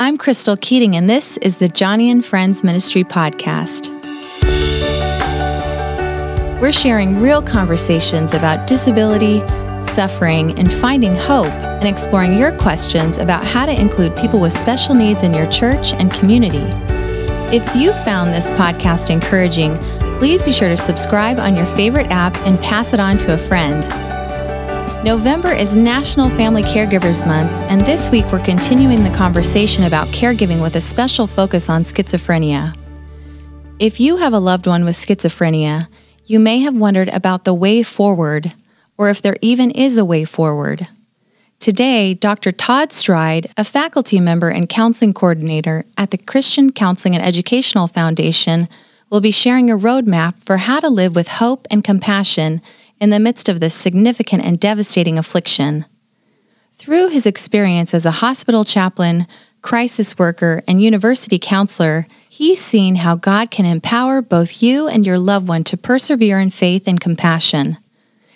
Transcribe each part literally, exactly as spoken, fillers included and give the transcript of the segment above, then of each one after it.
I'm Crystal Keating, and this is the Joni and Friends Ministry podcast. We're sharing real conversations about disability, suffering, and finding hope, and exploring your questions about how to include people with special needs in your church and community. If you found this podcast encouraging, please be sure to subscribe on your favorite app and pass it on to a friend. November is National Family Caregivers Month, and this week we're continuing the conversation about caregiving with a special focus on schizophrenia. If you have a loved one with schizophrenia, you may have wondered about the way forward, or if there even is a way forward. Today, Doctor Todd Stryd, a faculty member and counseling coordinator at the Christian Counseling and Educational Foundation, will be sharing a roadmap for how to live with hope and compassion in the midst of this significant and devastating affliction. Through his experience as a hospital chaplain, crisis worker, and university counselor, he's seen how God can empower both you and your loved one to persevere in faith and compassion.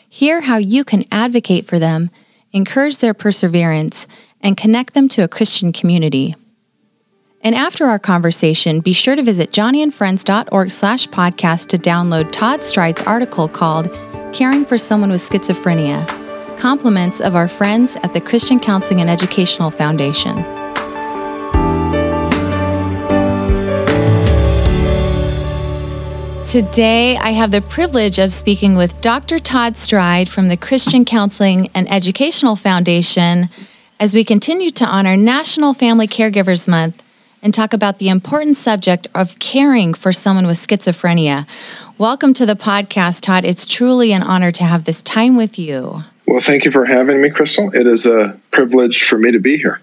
Hear how you can advocate for them, encourage their perseverance, and connect them to a Christian community. And after our conversation, be sure to visit joni and friends dot org slash podcast to download Todd Stryd's article called Caring for Someone with Schizophrenia, compliments of our friends at the Christian Counseling and Educational Foundation. Today, I have the privilege of speaking with Doctor Todd Stryd from the Christian Counseling and Educational Foundation as we continue to honor National Family Caregivers Month and talk about the important subject of caring for someone with schizophrenia. Welcome to the podcast, Todd. It's truly an honor to have this time with you. Well, thank you for having me, Crystal. It is a privilege for me to be here.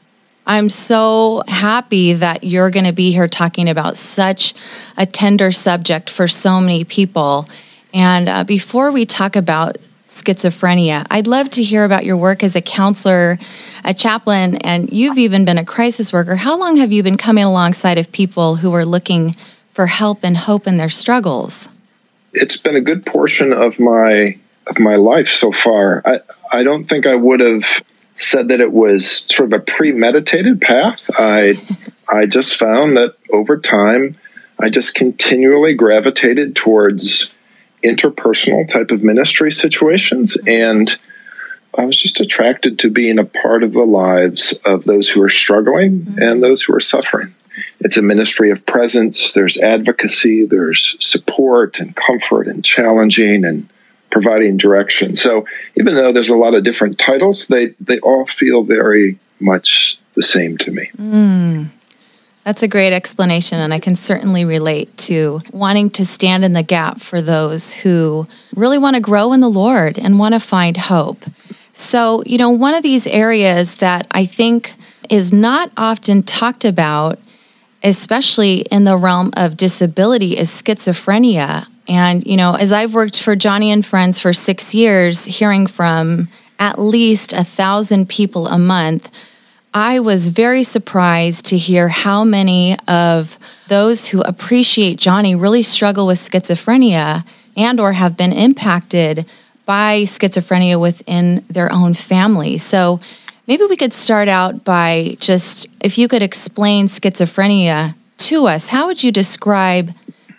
I'm so happy that you're going to be here talking about such a tender subject for so many people. And uh, before we talk about schizophrenia, I'd love to hear about your work as a counselor, a chaplain, and you've even been a crisis worker. How long have you been coming alongside of people who are looking for help and hope in their struggles? It's been a good portion of my of my life so far. I, I don't think I would have said that it was sort of a premeditated path. I I just found that over time, I just continually gravitated towards interpersonal type of ministry situations, and I was just attracted to being a part of the lives of those who are struggling mm-hmm. and those who are suffering. It's a ministry of presence. There's advocacy, there's support and comfort and challenging and providing direction. So even though there's a lot of different titles, they, they all feel very much the same to me. Mm. That's a great explanation, and I can certainly relate to wanting to stand in the gap for those who really want to grow in the Lord and want to find hope. So, you know, one of these areas that I think is not often talked about, especially in the realm of disability, is schizophrenia. And, you know, as I've worked for Joni and Friends for six years, hearing from at least a thousand people a month, I was very surprised to hear how many of those who appreciate Joni really struggle with schizophrenia and or have been impacted by schizophrenia within their own family. So maybe we could start out by just, if you could explain schizophrenia to us, how would you describe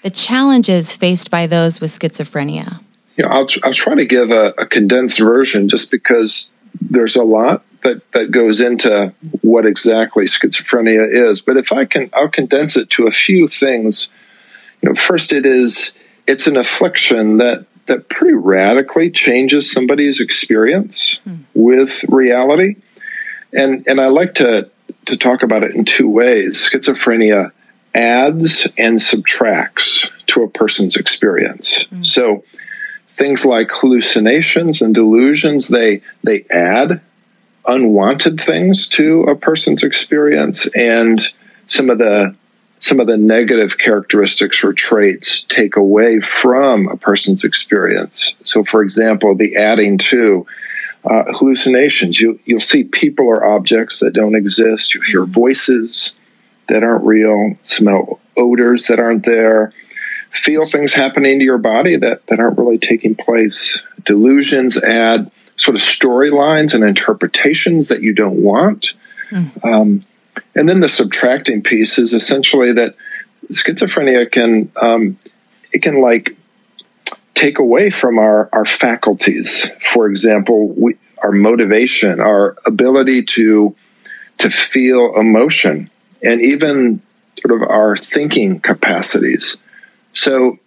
the challenges faced by those with schizophrenia? You know, I'll, I'll try to give a, a condensed version just because there's a lot that, that goes into what exactly schizophrenia is. But if I can, I'll condense it to a few things. You know, first, it is it's an affliction that that pretty radically changes somebody's experience hmm. with reality. And and I like to, to talk about it in two ways. Schizophrenia adds and subtracts to a person's experience. Mm. So things like hallucinations and delusions, they they add unwanted things to a person's experience, and some of the some of the negative characteristics or traits take away from a person's experience. So, for example, the adding to Uh, hallucinations. You, you'll see people or objects that don't exist. You hear voices that aren't real, smell odors that aren't there, feel things happening to your body that, that aren't really taking place. Delusions add sort of storylines and interpretations that you don't want. Mm. Um, And then the subtracting piece is essentially that schizophrenia can, um, it can like take away from our, our faculties. For example, we, our motivation, our ability to, to feel emotion, and even sort of our thinking capacities. So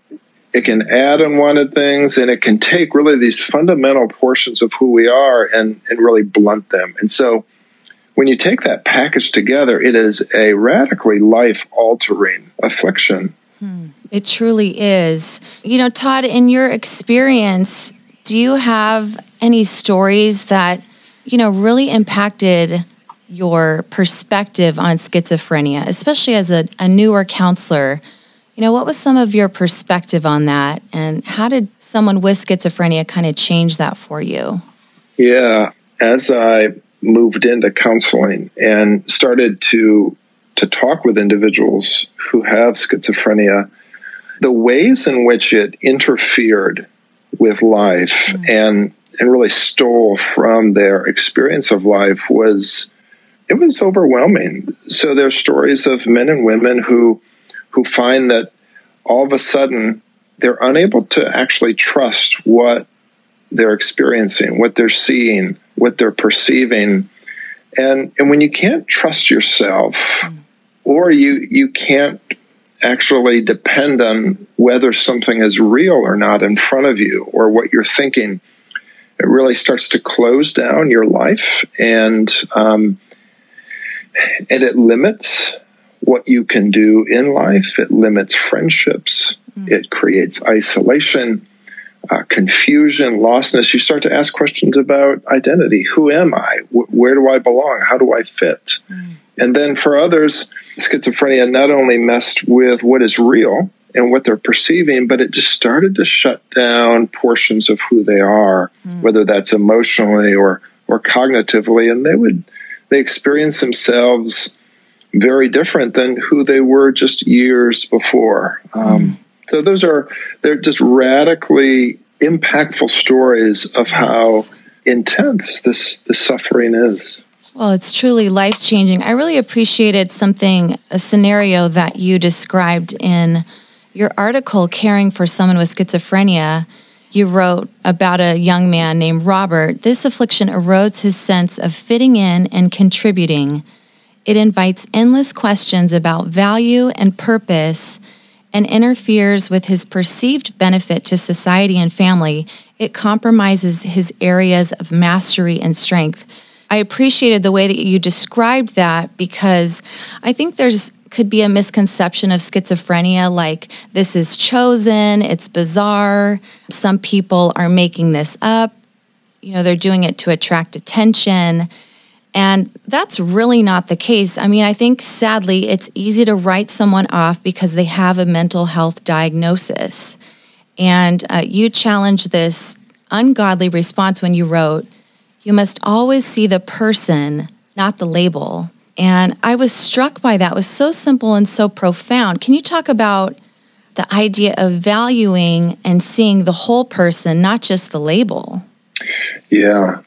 it can add unwanted things, and it can take really these fundamental portions of who we are and, and really blunt them. And so when you take that package together, it is a radically life-altering affliction. Hmm. It truly is. You know, Todd, in your experience, do you have any stories that, you know, really impacted your perspective on schizophrenia, especially as a, a newer counselor? You know, what was some of your perspective on that, and how did someone with schizophrenia kind of change that for you? Yeah, as I moved into counseling and started to to talk with individuals who have schizophrenia, the ways in which it interfered with life mm-hmm. and and really stole from their experience of life was it was overwhelming. So there's stories of men and women who who find that all of a sudden they're unable to actually trust what they're experiencing, what they're seeing, what they're perceiving. And and when you can't trust yourself, or you you can't actually depend on whether something is real or not in front of you or what you're thinking, it really starts to close down your life, and um, and it limits what you can do in life. It limits friendships. Mm. It creates isolation, uh, confusion, lostness. You start to ask questions about identity. Who am I? W- where do I belong? How do I fit? Mm. And then for others, schizophrenia not only messed with what is real and what they're perceiving, but it just started to shut down portions of who they are, mm. whether that's emotionally or, or cognitively. And they would they experience themselves very different than who they were just years before. Um, mm. So those are, they're just radically impactful stories of yes. how intense this, this suffering is. Well, it's truly life-changing. I really appreciated something, a scenario that you described in your article, Caring for Someone with Schizophrenia. You wrote about a young man named Robert. This affliction erodes his sense of fitting in and contributing. It invites endless questions about value and purpose and interferes with his perceived benefit to society and family. It compromises his areas of mastery and strength. I appreciated the way that you described that, because I think there's could be a misconception of schizophrenia, like this is chosen, it's bizarre, some people are making this up, you know, they're doing it to attract attention. And that's really not the case. I mean, I think sadly, it's easy to write someone off because they have a mental health diagnosis. And uh, you challenged this ungodly response when you wrote, "You must always see the person, not the label." And I was struck by that. It was so simple and so profound. Can you talk about the idea of valuing and seeing the whole person, not just the label? Yeah.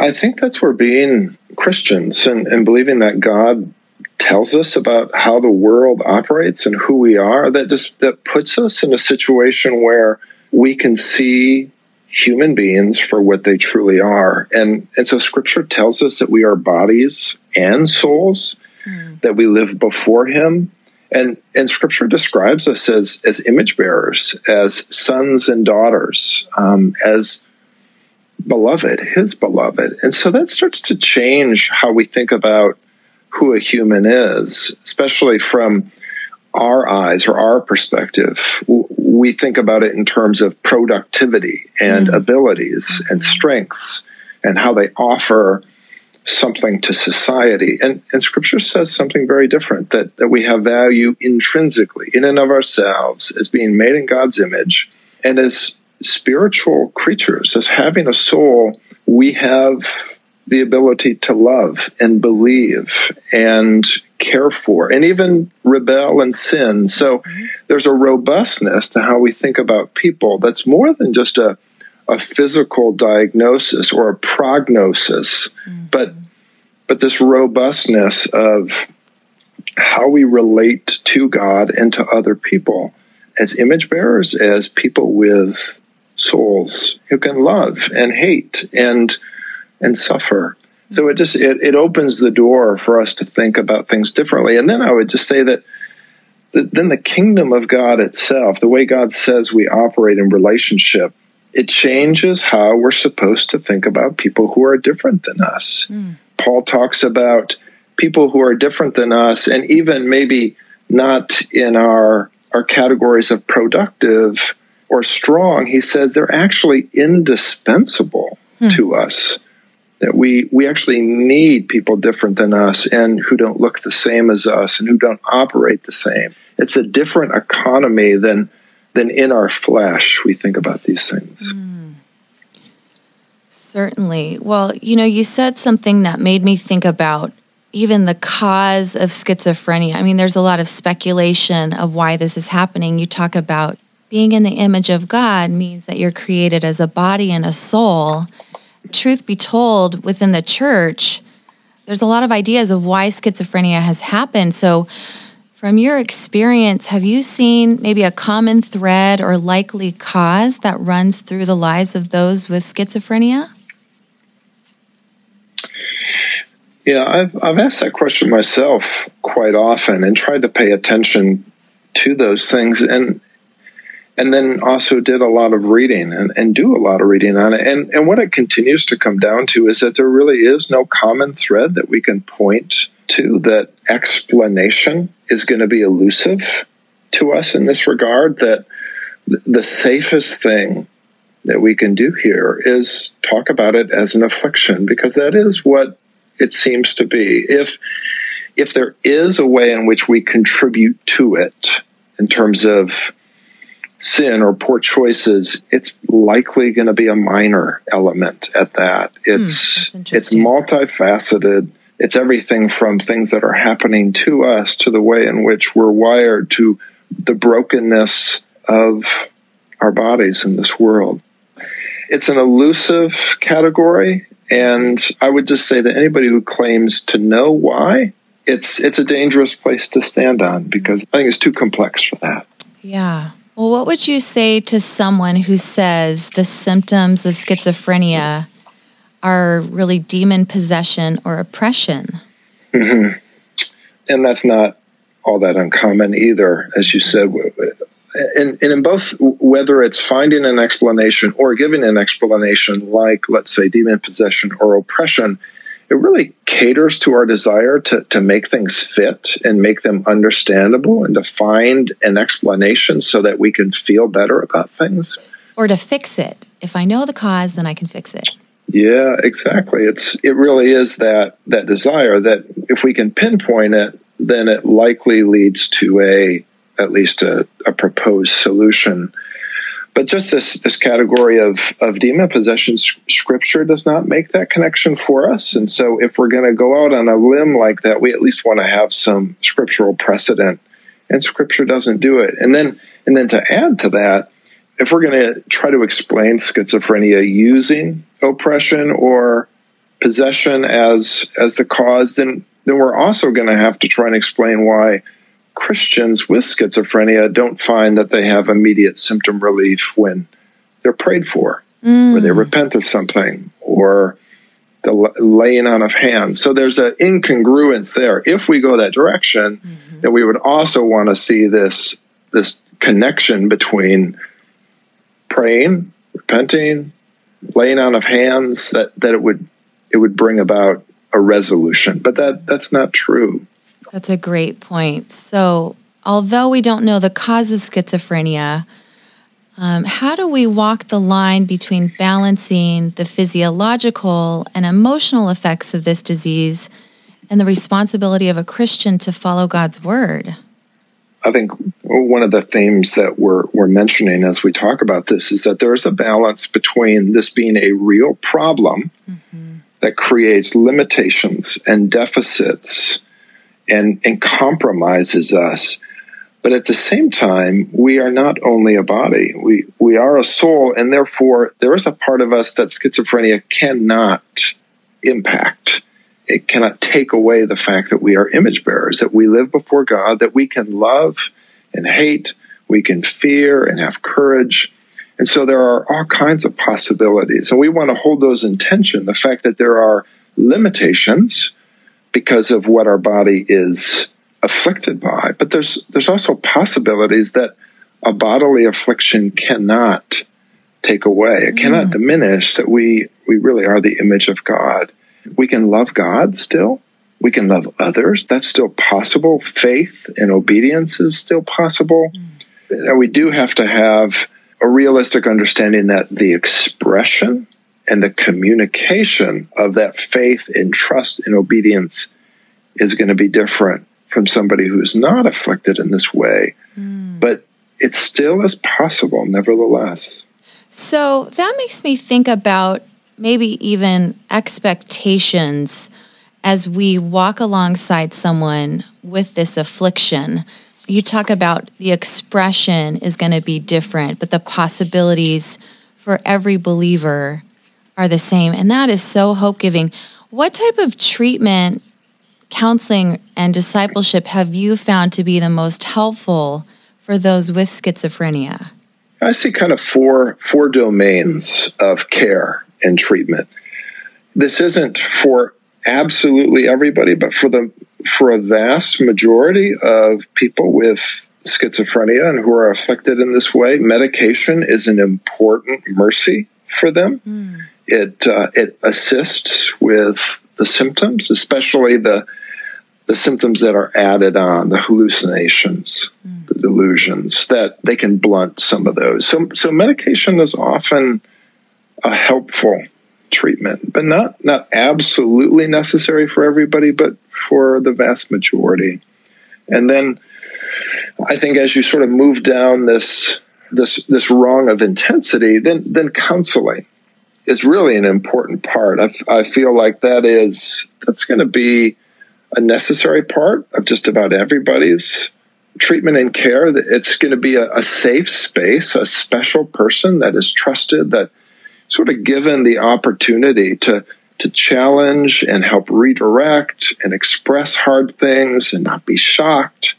I think that's where being Christians and, and believing that God tells us about how the world operates and who we are, that just that puts us in a situation where we can see human beings for what they truly are. And, and so Scripture tells us that we are bodies and souls, mm. that we live before Him. And, and Scripture describes us as, as image bearers, as sons and daughters, um, as beloved, His beloved. And so that starts to change how we think about who a human is, especially from our eyes or our perspective. We think about it in terms of productivity and mm-hmm. abilities mm-hmm. and strengths and how they offer something to society. And, and Scripture says something very different, that, that we have value intrinsically in and of ourselves as being made in God's image and as spiritual creatures. As having a soul, we have the ability to love and believe and care for and even rebel and sin. So there's a robustness to how we think about people that's more than just a, a physical diagnosis or a prognosis, mm-hmm. but but this robustness of how we relate to God and to other people as image bearers, as people with souls who can love and hate and and suffer. So it just it, it opens the door for us to think about things differently. And then I would just say that then the kingdom of God itself, the way God says we operate in relationship, it changes how we're supposed to think about people who are different than us. Mm. Paul talks about people who are different than us, and even maybe not in our, our categories of productive or strong. He says they're actually indispensable mm. to us, that we, we actually need people different than us and who don't look the same as us and who don't operate the same. It's a different economy than than in our flesh we think about these things. Mm. Certainly. Well, you know, you said something that made me think about even the cause of schizophrenia. I mean, there's a lot of speculation of why this is happening. You talk about being in the image of God means that you're created as a body and a soul. Truth be told, within the church, there's a lot of ideas of why schizophrenia has happened. So from your experience, have you seen maybe a common thread or likely cause that runs through the lives of those with schizophrenia? Yeah, I've, I've asked that question myself quite often and tried to pay attention to those things, and and then also did a lot of reading and, and do a lot of reading on it. And, and what it continues to come down to is that there really is no common thread that we can point to. That explanation is going to be elusive to us in this regard, that the safest thing that we can do here is talk about it as an affliction, because that is what it seems to be. If, if there is a way in which we contribute to it in terms of sin or poor choices, it's likely going to be a minor element at that. It's, mm, it's multifaceted. It's everything from things that are happening to us to the way in which we're wired to the brokenness of our bodies in this world. It's an elusive category. And I would just say that anybody who claims to know why, it's it's a dangerous place to stand on, because I think it's too complex for that. Yeah. Well, what would you say to someone who says the symptoms of schizophrenia are really demon possession or oppression? Mm-hmm. And that's not all that uncommon either, as you said. And, and in both, whether it's finding an explanation or giving an explanation, like, let's say, demon possession or oppression, it really caters to our desire to, to make things fit and make them understandable and to find an explanation so that we can feel better about things. Or to fix it. If I know the cause, then I can fix it. Yeah, exactly. It's It really is that, that desire that if we can pinpoint it, then it likely leads to a at least a, a proposed solution. But just this, this category of, of demon possession, Scripture does not make that connection for us. And so if we're going to go out on a limb like that, we at least want to have some scriptural precedent. And Scripture doesn't do it. And then, and then to add to that, if we're going to try to explain schizophrenia using oppression or possession as, as the cause, then, then we're also going to have to try and explain why Christians with schizophrenia don't find that they have immediate symptom relief when they're prayed for, mm. when they repent of something, or the laying on of hands. So there's an incongruence there. If we go that direction, mm-hmm. then we would also want to see this, this connection between praying, repenting, laying on of hands, that, that it would, it would bring about a resolution. But that, that's not true. That's a great point. So although we don't know the cause of schizophrenia, um, how do we walk the line between balancing the physiological and emotional effects of this disease and the responsibility of a Christian to follow God's word? I think one of the themes that we're, we're mentioning as we talk about this is that there is a balance between this being a real problem mm-hmm. that creates limitations and deficits And, and compromises us. But at the same time, we are not only a body. We, we are a soul, and therefore there is a part of us that schizophrenia cannot impact. it cannot take away the fact that we are image bearers, that we live before God, that we can love and hate, we can fear and have courage. And so there are all kinds of possibilities. And we want to hold those in tension, the fact that there are limitations because of what our body is afflicted by. But there's there's also possibilities that a bodily affliction cannot take away. It cannot mm. diminish that we, we really are the image of God. We can love God still. We can love others. That's still possible. Faith and obedience is still possible. Mm. And we do have to have a realistic understanding that the expression and the communication of that faith and trust and obedience is going to be different from somebody who's not afflicted in this way. Mm. But it still is possible, nevertheless. So that makes me think about maybe even expectations as we walk alongside someone with this affliction. You talk about the expression is going to be different, but the possibilities for every believer are the same. And that is so hope-giving. What type of treatment, counseling, and discipleship have you found to be the most helpful for those with schizophrenia? I see kind of four, four domains of care and treatment. This isn't for absolutely everybody, but for the for a vast majority of people with schizophrenia and who are afflicted in this way, medication is an important mercy for them. Mm. It uh, it assists with the symptoms, especially the the symptoms that are added on, the hallucinations, mm. the delusions, that they can blunt some of those. So so medication is often a helpful treatment, but not, not absolutely necessary for everybody, but for the vast majority. And then I think as you sort of move down this this this rung of intensity, then then counseling is really an important part. I, I feel like that is that's going to be a necessary part of just about everybody's treatment and care. It's going to be a, a safe space, a special person that is trusted, that sort of given the opportunity to to challenge and help redirect and express hard things and not be shocked,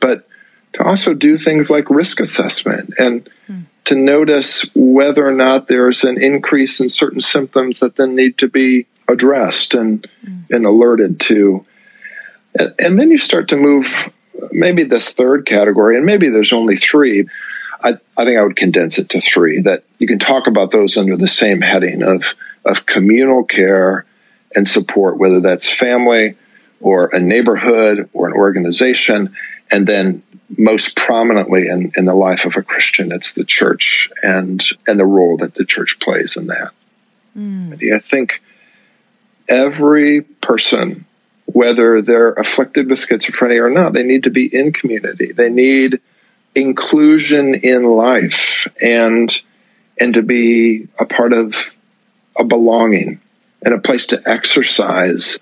but to also do things like risk assessment and mm. to notice whether or not there's an increase in certain symptoms that then need to be addressed and, mm. and alerted to. And, and then you start to move maybe this third category, and maybe there's only three. I, I think I would condense it to three, that you can talk about those under the same heading of, of communal care and support, whether that's family or a neighborhood or an organization, and then most prominently in, in the life of a Christian, it's the church and, and the role that the church plays in that. Mm. I think every person, whether they're afflicted with schizophrenia or not, they need to be in community. They need inclusion in life and and to be a part of a belonging and a place to exercise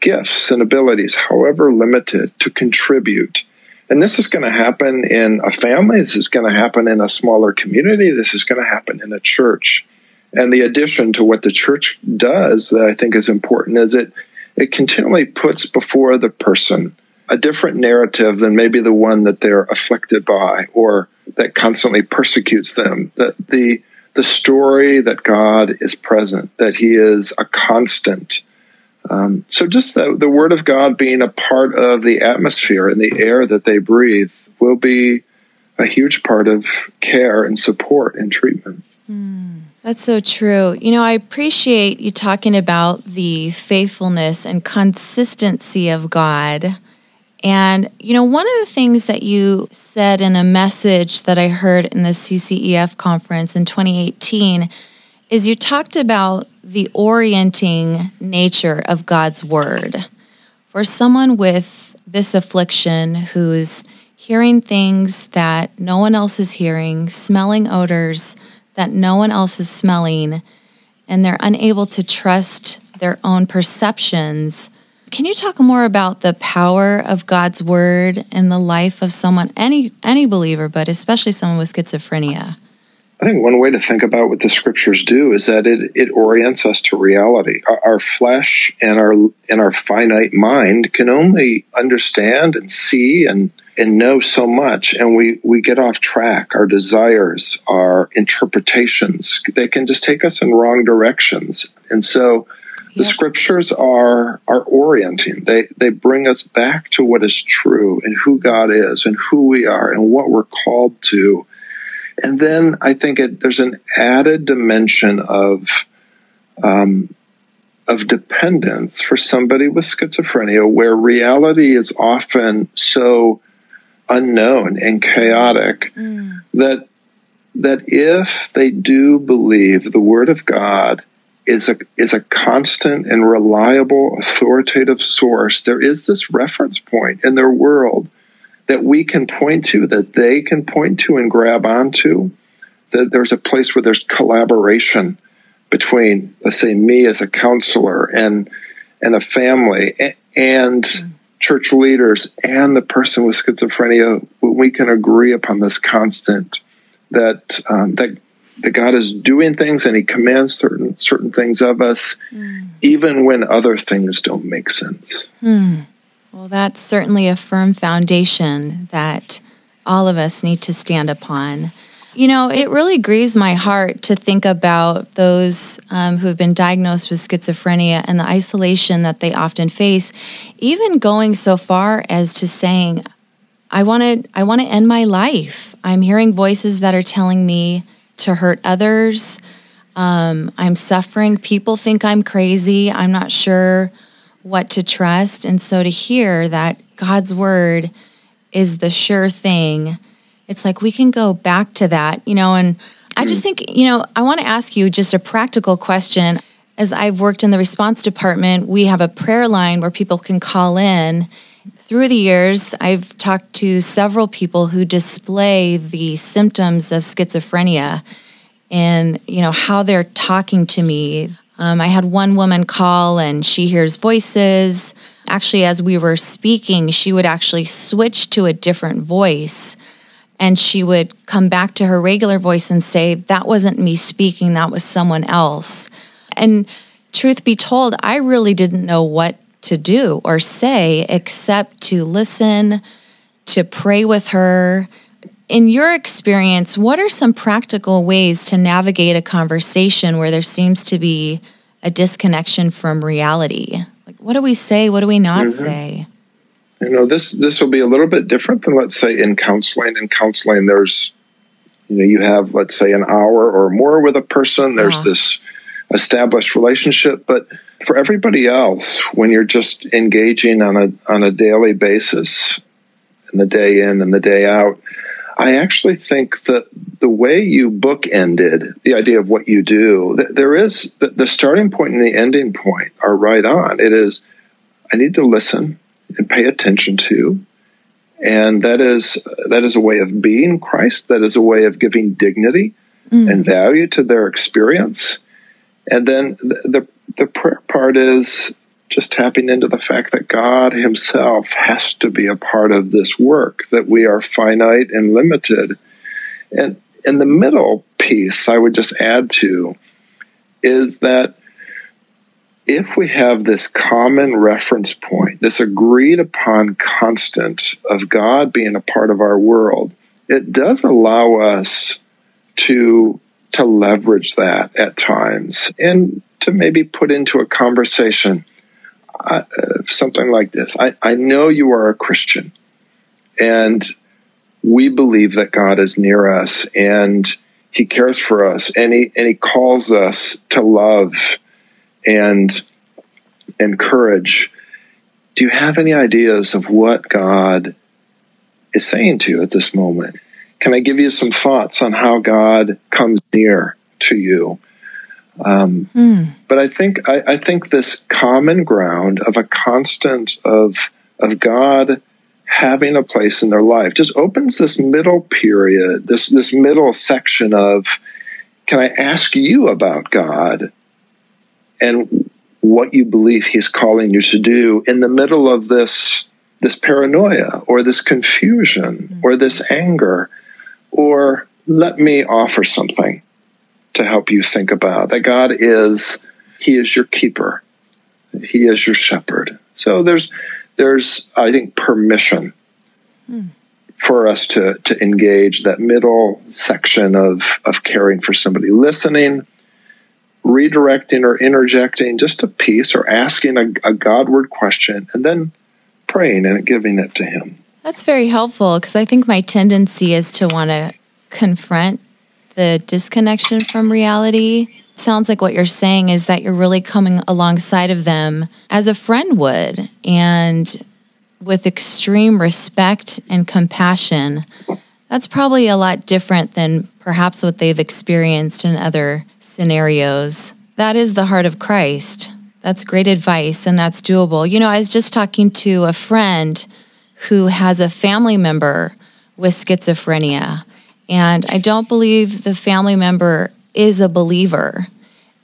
gifts and abilities, however limited, to contribute. And this is going to happen in a family. This is going to happen in a smaller community. This is going to happen in a church. And the addition to what the church does that I think is important is it it continually puts before the person a different narrative than maybe the one that they're afflicted by or that constantly persecutes them. That the the story that God is present, that he is a constant. Um, so just the, the word of God being a part of the atmosphere and the air that they breathe will be a huge part of care and support and treatment. Mm, that's so true. You know, I appreciate you talking about the faithfulness and consistency of God. And, you know, one of the things that you said in a message that I heard in the C C E F conference in twenty eighteen is you talked about the orienting nature of God's word. For someone with this affliction who's hearing things that no one else is hearing, smelling odors that no one else is smelling, and they're unable to trust their own perceptions, can you talk more about the power of God's word in the life of someone, any any believer, but especially someone with schizophrenia? I think one way to think about what the scriptures do is that it, it orients us to reality. Our, our flesh and our and our finite mind can only understand and see and and know so much, and we, we get off track. Our desires, our interpretations, they can just take us in wrong directions. And so the yep. scriptures are are orienting. They they bring us back to what is true and who God is and who we are and what we're called to. And then I think it, there's an added dimension of um, of dependence for somebody with schizophrenia, where reality is often so unknown and chaotic mm. that that if they do believe the Word of God is a is a constant and reliable, authoritative source, there is this reference point in their world that we can point to, that they can point to and grab onto, that there's a place where there's collaboration between, let's say, me as a counselor and and a family and mm. church leaders and the person with schizophrenia. We can agree upon this constant that um, that that God is doing things and He commands certain certain things of us, mm. even when other things don't make sense. Mm. Well, that's certainly a firm foundation that all of us need to stand upon. You know, it really grieves my heart to think about those um, who have been diagnosed with schizophrenia and the isolation that they often face, even going so far as to saying, I want to I want to end my life. I'm hearing voices that are telling me to hurt others. Um, I'm suffering. People think I'm crazy. I'm not sure what to trust. And so to hear that God's word is the sure thing, it's like we can go back to that, you know, and I just think, you know, I want to ask you just a practical question. As I've worked in the response department, we have a prayer line where people can call in. Through the years, I've talked to several people who display the symptoms of schizophrenia and, you know, how they're talking to me. Um, I had one woman call and she hears voices. Actually, as we were speaking, she would actually switch to a different voice and she would come back to her regular voice and say, that wasn't me speaking, that was someone else. And truth be told, I really didn't know what to do or say except to listen, to pray with her. In your experience, what are some practical ways to navigate a conversation where there seems to be a disconnection from reality? Like, what do we say? What do we not mm-hmm. say? You know, this this will be a little bit different than, let's say, in counseling. In counseling, there's, you know, you have, let's say, an hour or more with a person. There's yeah. this established relationship. But for everybody else, when you're just engaging on a on a daily basis, and the day in and the day out, I actually think that the way you bookended the idea of what you do, there is the starting point and the ending point are right on. It is, I need to listen and pay attention to, and that is that is a way of being Christ. That is a way of giving dignity mm. and value to their experience. And then the, the the prayer part is just tapping into the fact that God Himself has to be a part of this work, that we are finite and limited. And in the middle piece, I would just add to, is that if we have this common reference point, this agreed upon constant of God being a part of our world, it does allow us to to leverage that at times and to maybe put into a conversation Uh, something like this. I, I know you are a Christian, and we believe that God is near us, and He cares for us, and He and He calls us to love and and courage. Do you have any ideas of what God is saying to you at this moment? Can I give you some thoughts on how God comes near to you? Um, mm. But I think I, I think this common ground of a constant of of God having a place in their life just opens this middle period, this this middle section of, can I ask you about God and what you believe He's calling you to do in the middle of this this paranoia or this confusion mm. or this anger or let me offer something to help you think about that. God is, he is your keeper. He is your shepherd. So there's, there's, I think, permission mm. for us to, to engage that middle section of, of caring for somebody, listening, redirecting or interjecting just a piece, or asking a, a Godward question, and then praying and giving it to him. That's very helpful, because I think my tendency is to want to confront the disconnection from reality. It sounds like what you're saying is that you're really coming alongside of them as a friend would, and with extreme respect and compassion. That's probably a lot different than perhaps what they've experienced in other scenarios. That is the heart of Christ. That's great advice, and that's doable. You know, I was just talking to a friend who has a family member with schizophrenia, and I don't believe the family member is a believer.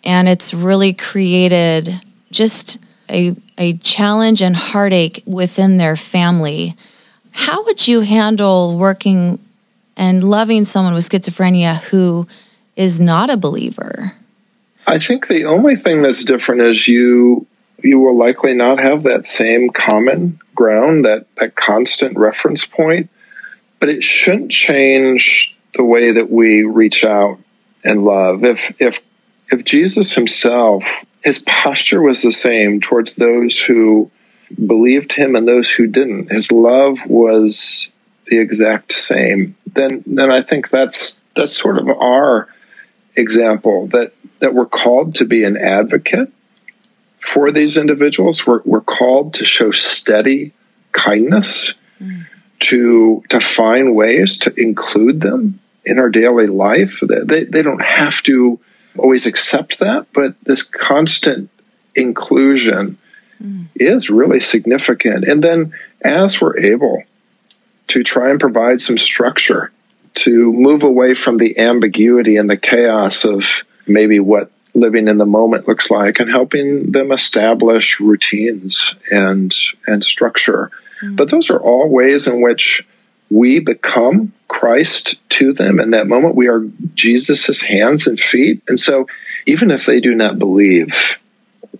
And it's really created just a, a challenge and heartache within their family. How would you handle working and loving someone with schizophrenia who is not a believer? I think the only thing that's different is you you will likely not have that same common ground, that, that constant reference point, but it shouldn't change the way that we reach out and love. If if if Jesus himself, his posture was the same towards those who believed him and those who didn't, his love was the exact same, then then I think that's that's sort of our example, that that we're called to be an advocate for these individuals. We're, we're called to show steady kindness, mm. to to find ways to include them in our daily life. They, they don't have to always accept that, but this constant inclusion mm. is really significant. And then as we're able to try and provide some structure to move away from the ambiguity and the chaos of maybe what living in the moment looks like, and helping them establish routines and and structure. Mm. But those are all ways in which we become Christ to them. In that moment, we are Jesus' hands and feet. And so even if they do not believe,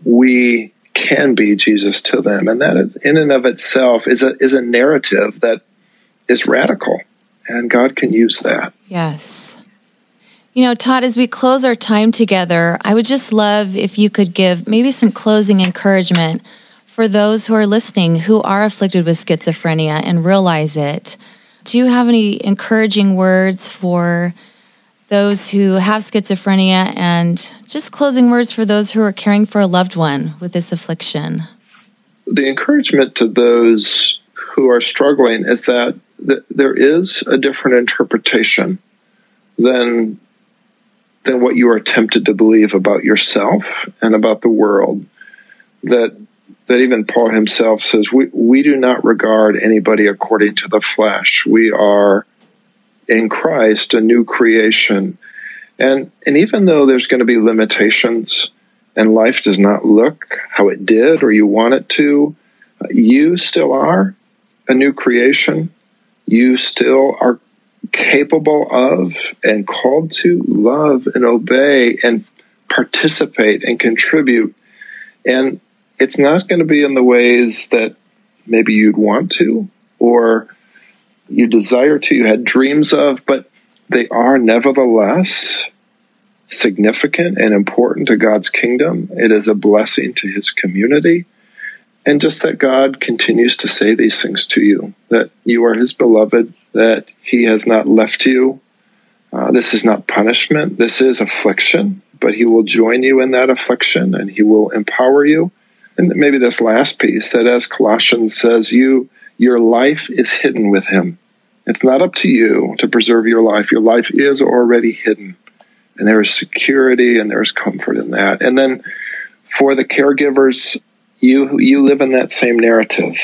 we can be Jesus to them. And that is, in and of itself is a, is a narrative that is radical. And God can use that. Yes. You know, Todd, as we close our time together, I would just love if you could give maybe some closing encouragement for those who are listening who are afflicted with schizophrenia and realize it. Do you have any encouraging words for those who have schizophrenia, and just closing words for those who are caring for a loved one with this affliction? The encouragement to those who are struggling is that th- there is a different interpretation than, than what you are tempted to believe about yourself and about the world. That, that even Paul himself says, we, we do not regard anybody according to the flesh. We are in Christ a new creation. And, and even though there's going to be limitations and life does not look how it did or you want it to, you still are a new creation. You still are capable of and called to love and obey and participate and contribute. And it's not going to be in the ways that maybe you'd want to or you desire to, you had dreams of, but they are nevertheless significant and important to God's kingdom. It is a blessing to his community. And just that God continues to say these things to you, that you are his beloved, that he has not left you. Uh, this is not punishment. This is affliction, but he will join you in that affliction and he will empower you. And maybe this last piece, that as Colossians says, you, your life is hidden with him. It's not up to you to preserve your life. Your life is already hidden, and there is security and there is comfort in that. And then for the caregivers, You you live in that same narrative.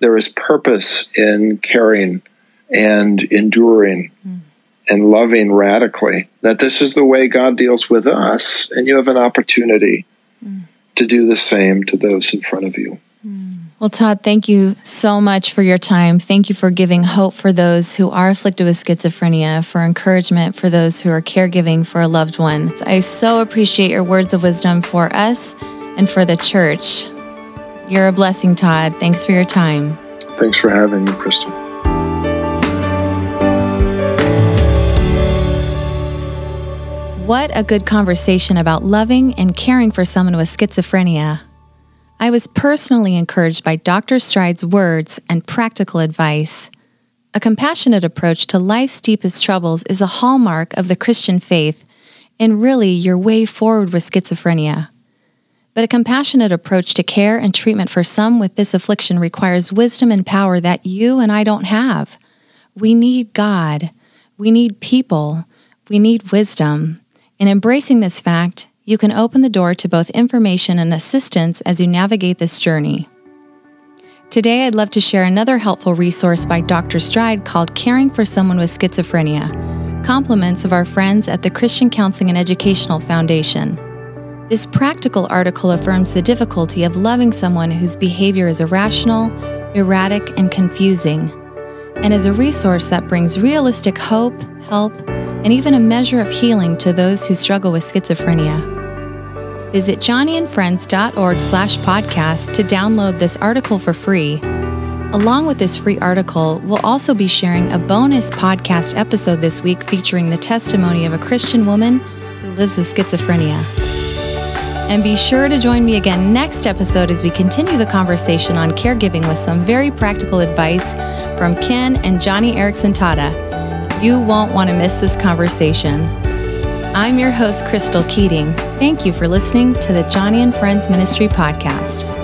There is purpose in caring and enduring mm. and loving radically, that this is the way God deals with us, and you have an opportunity mm. to do the same to those in front of you. Mm. Well, Todd, thank you so much for your time. Thank you for giving hope for those who are afflicted with schizophrenia, for encouragement for those who are caregiving for a loved one. I so appreciate your words of wisdom for us and for the church. You're a blessing, Todd. Thanks for your time. Thanks for having me, Crystal. What a good conversation about loving and caring for someone with schizophrenia. I was personally encouraged by Doctor Stryd's words and practical advice. A compassionate approach to life's deepest troubles is a hallmark of the Christian faith and really your way forward with schizophrenia. But a compassionate approach to care and treatment for some with this affliction requires wisdom and power that you and I don't have. We need God. We need people. We need wisdom. In embracing this fact, you can open the door to both information and assistance as you navigate this journey. Today, I'd love to share another helpful resource by Doctor Stryd called Caring for Someone with Schizophrenia, compliments of our friends at the Christian Counseling and Educational Foundation. This practical article affirms the difficulty of loving someone whose behavior is irrational, erratic, and confusing, and is a resource that brings realistic hope, help, and even a measure of healing to those who struggle with schizophrenia. Visit joni and friends dot org slash podcast to download this article for free. Along with this free article, we'll also be sharing a bonus podcast episode this week featuring the testimony of a Christian woman who lives with schizophrenia. And be sure to join me again next episode as we continue the conversation on caregiving with some very practical advice from Ken and Joni Erickson Tada. You won't want to miss this conversation. I'm your host, Crystal Keating. Thank you for listening to the Joni and Friends Ministry podcast.